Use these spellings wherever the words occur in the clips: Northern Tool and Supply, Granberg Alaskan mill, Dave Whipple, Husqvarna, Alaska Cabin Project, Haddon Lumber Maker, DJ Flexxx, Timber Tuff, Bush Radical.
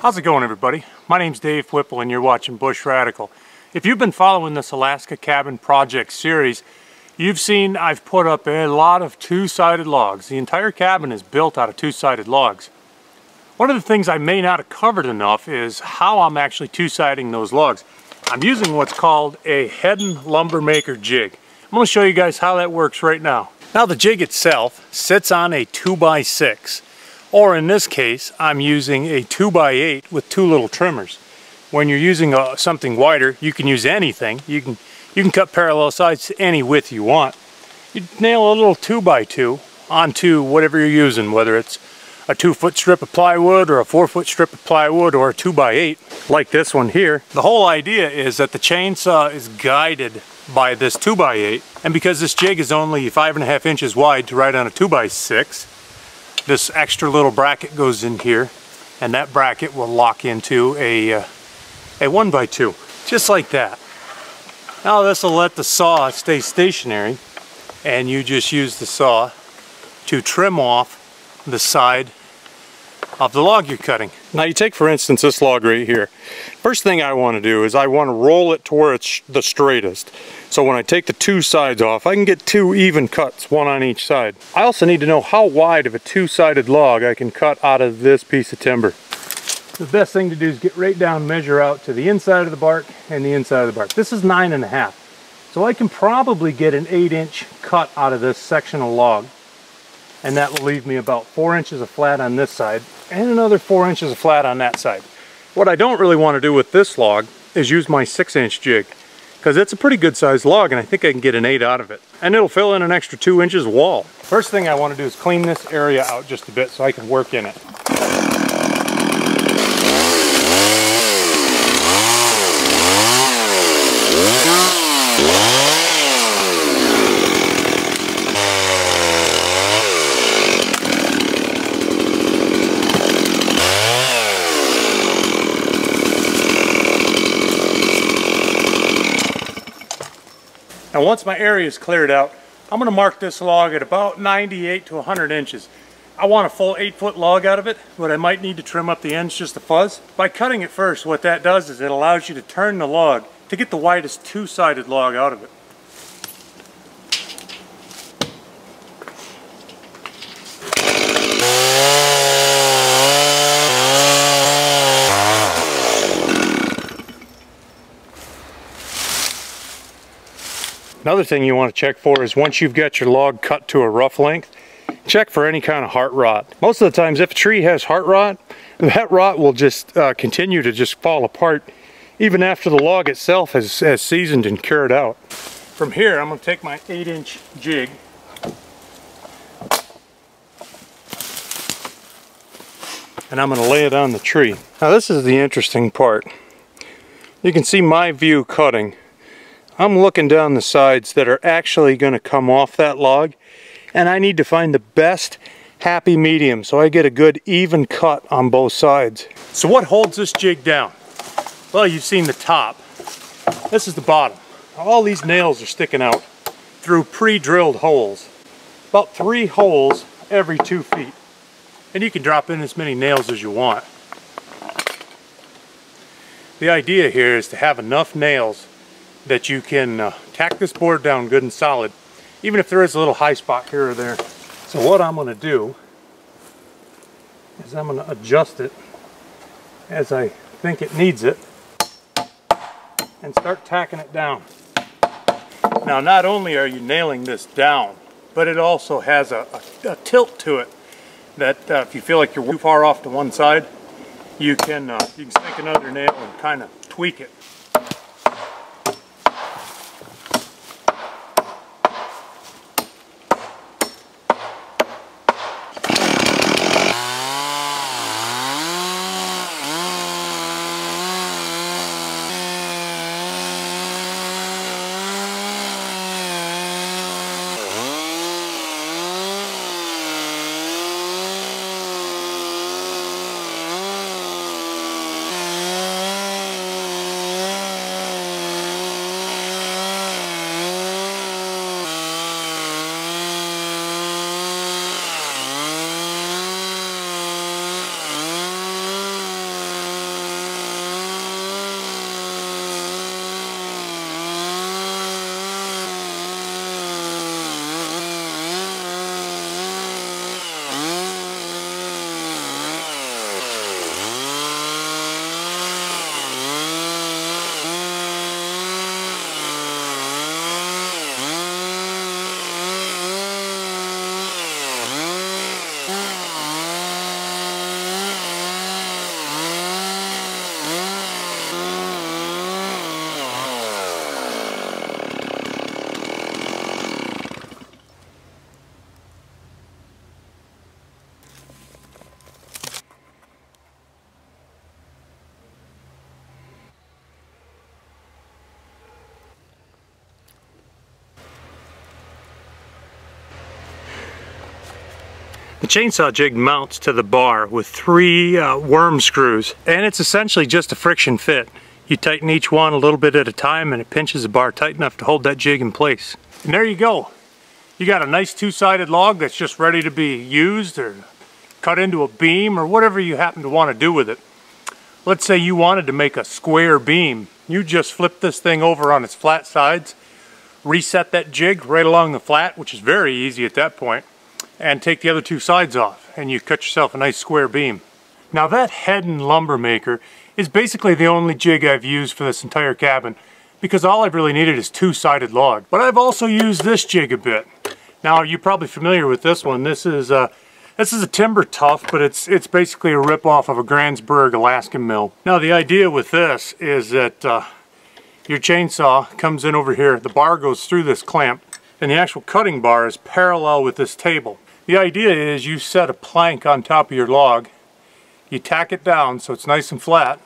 How's it going, everybody? My name's Dave Whipple and you're watching Bush Radical. If you've been following this Alaska Cabin Project series, you've seen I've put up a lot of two-sided logs. The entire cabin is built out of two-sided logs. One of the things I may not have covered enough is how I'm actually two-siding those logs. I'm using what's called a Haddon Lumber Maker jig. I'm going to show you guys how that works right now. Now the jig itself sits on a 2x6. Or in this case, I'm using a 2x8 with two little trimmers. When you're using something wider, you can use anything. You can cut parallel sides to any width you want. You nail a little 2x2 onto whatever you're using, whether it's a 2-foot strip of plywood or a 4-foot strip of plywood or a 2x8 like this one here. The whole idea is that the chainsaw is guided by this 2x8, and because this jig is only 5.5 inches wide to ride on a 2x6, this extra little bracket goes in here, and that bracket will lock into a 1x2, just like that. Now this will let the saw stay stationary, and you just use the saw to trim off the side of the log you're cutting. Now you take, for instance, this log right here. First thing I want to do is I want to roll it to where it's the straightest. So when I take the two sides off, I can get two even cuts, one on each side. I also need to know how wide of a two-sided log I can cut out of this piece of timber. The best thing to do is get right down, measure out to the inside of the bark and the inside of the bark. This is 9.5. So I can probably get an 8-inch cut out of this sectional log. And that will leave me about 4 inches of flat on this side and another 4 inches of flat on that side. What I don't really want to do with this log is use my 6-inch jig, because it's a pretty good sized log and I think I can get an 8 out of it. And it'll fill in an extra 2 inches wall. First thing I want to do is clean this area out just a bit so I can work in it. Now once my area is cleared out, I'm going to mark this log at about 98 to 100 inches. I want a full 8-foot log out of it, but I might need to trim up the ends just a fuzz. By cutting it first, what that does is it allows you to turn the log to get the widest two-sided log out of it. Another thing you want to check for is once you've got your log cut to a rough length, check for any kind of heart rot. Most of the times if a tree has heart rot, that rot will just continue to just fall apart even after the log itself has seasoned and cured out. From here I'm going to take my 8-inch jig and I'm going to lay it on the tree. Now this is the interesting part. You can see my view cutting. I'm looking down the sides that are actually going to come off that log, and I need to find the best happy medium so I get a good even cut on both sides. So what holds this jig down? Well, you've seen the top. This is the bottom. All these nails are sticking out through pre-drilled holes. About 3 holes every 2 feet. And you can drop in as many nails as you want. The idea here is to have enough nails that you can tack this board down good and solid, even if there is a little high spot here or there. So what I'm going to do is I'm going to adjust it as I think it needs it and start tacking it down. Now not only are you nailing this down, but it also has a tilt to it that if you feel like you're too far off to one side, you can stick another nail and kind of tweak it. The chainsaw jig mounts to the bar with three worm screws, and it's essentially just a friction fit. You tighten each one a little bit at a time and it pinches the bar tight enough to hold that jig in place. And there you go. You got a nice two-sided log that's just ready to be used or cut into a beam or whatever you happen to want to do with it. Let's say you wanted to make a square beam. You just flip this thing over on its flat sides, reset that jig right along the flat, which is very easy at that point, and take the other two sides off, and you cut yourself a nice square beam. Now that Haddon Lumber Maker is basically the only jig I've used for this entire cabin, because all I've really needed is two-sided log. But I've also used this jig a bit. Now you're probably familiar with this one. This is a Timber Tuff, but it's basically a rip-off of a Granberg Alaskan mill. Now the idea with this is that your chainsaw comes in over here, the bar goes through this clamp, and the actual cutting bar is parallel with this table. The idea is you set a plank on top of your log, you tack it down so it's nice and flat,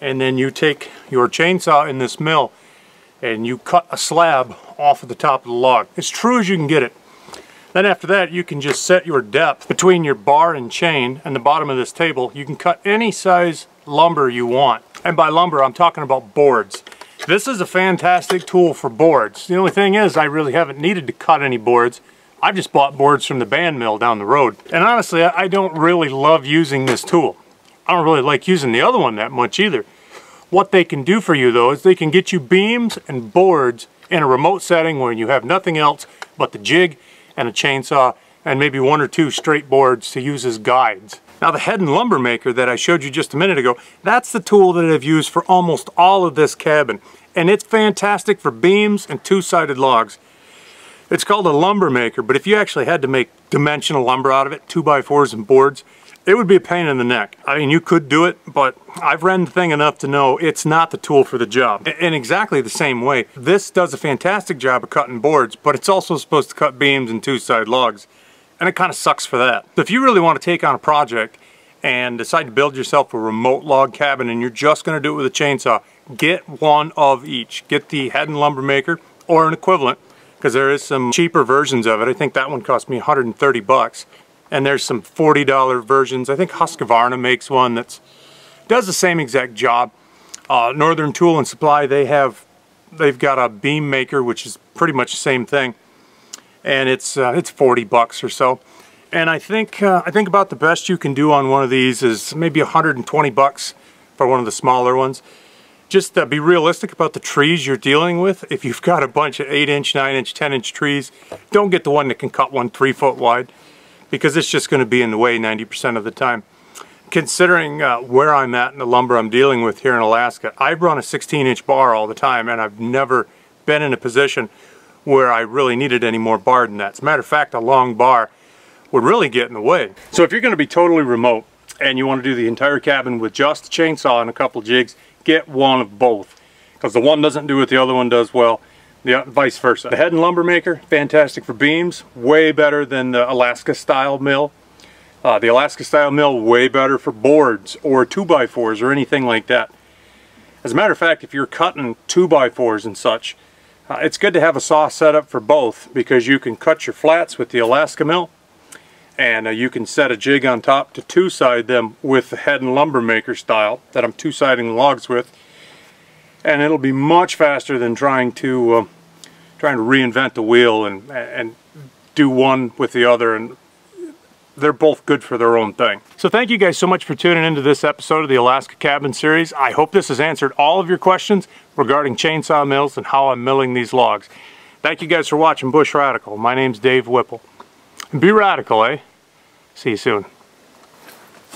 and then you take your chainsaw in this mill and you cut a slab off of the top of the log, as true as you can get it. Then after that you can just set your depth between your bar and chain and the bottom of this table. You can cut any size lumber you want, and by lumber I'm talking about boards. This is a fantastic tool for boards. The only thing is I really haven't needed to cut any boards. I've just bought boards from the band mill down the road, and honestly I don't really love using this tool. I don't really like using the other one that much either. What they can do for you though is they can get you beams and boards in a remote setting where you have nothing else but the jig and a chainsaw and maybe one or two straight boards to use as guides. Now the Haddon Lumber Maker that I showed you just a minute ago, that's the tool that I've used for almost all of this cabin, and it's fantastic for beams and two-sided logs. It's called a lumber maker, but if you actually had to make dimensional lumber out of it, 2x4s and boards, it would be a pain in the neck. I mean, you could do it, but I've read the thing enough to know it's not the tool for the job. In exactly the same way, this does a fantastic job of cutting boards, but it's also supposed to cut beams and two-sided logs, and it kind of sucks for that. So if you really want to take on a project and decide to build yourself a remote log cabin and you're just going to do it with a chainsaw, get one of each. Get the Haddon Lumber Maker or an equivalent, because there is some cheaper versions of it. I think that one cost me 130 bucks. And there's some $40 versions. I think Husqvarna makes one that does the same exact job. Northern Tool and Supply, they've got a beam maker, which is pretty much the same thing, and it's 40 bucks or so. And I think about the best you can do on one of these is maybe 120 bucks for one of the smaller ones. Just be realistic about the trees you're dealing with. If you've got a bunch of 8-inch, 9-inch, 10-inch trees, don't get the one that can cut one 3-foot wide, because it's just going to be in the way 90% of the time. Considering where I'm at and the lumber I'm dealing with here in Alaska, I run a 16-inch bar all the time, and I've never been in a position where I really needed any more bar than that. As a matter of fact, a long bar would really get in the way. So if you're going to be totally remote and you want to do the entire cabin with just a chainsaw and a couple jigs, get one of both, because the one doesn't do what the other one does well. Yeah, vice versa. The Haddon Lumber Maker, fantastic for beams, way better than the Alaska style mill. The Alaska style mill, way better for boards or 2x4s or anything like that. As a matter of fact, if you're cutting 2x4s and such, it's good to have a saw set up for both, because you can cut your flats with the Alaska mill, and you can set a jig on top to two-side them with the Haddon Lumber Maker style that I'm two-siding the logs with. And it'll be much faster than trying to reinvent the wheel and do one with the other, and they're both good for their own thing. So thank you guys so much for tuning into this episode of the Alaska Cabin Series. I hope this has answered all of your questions regarding chainsaw mills and how I'm milling these logs. Thank you guys for watching Bush Radical. My name's Dave Whipple. And be radical, eh? See you soon.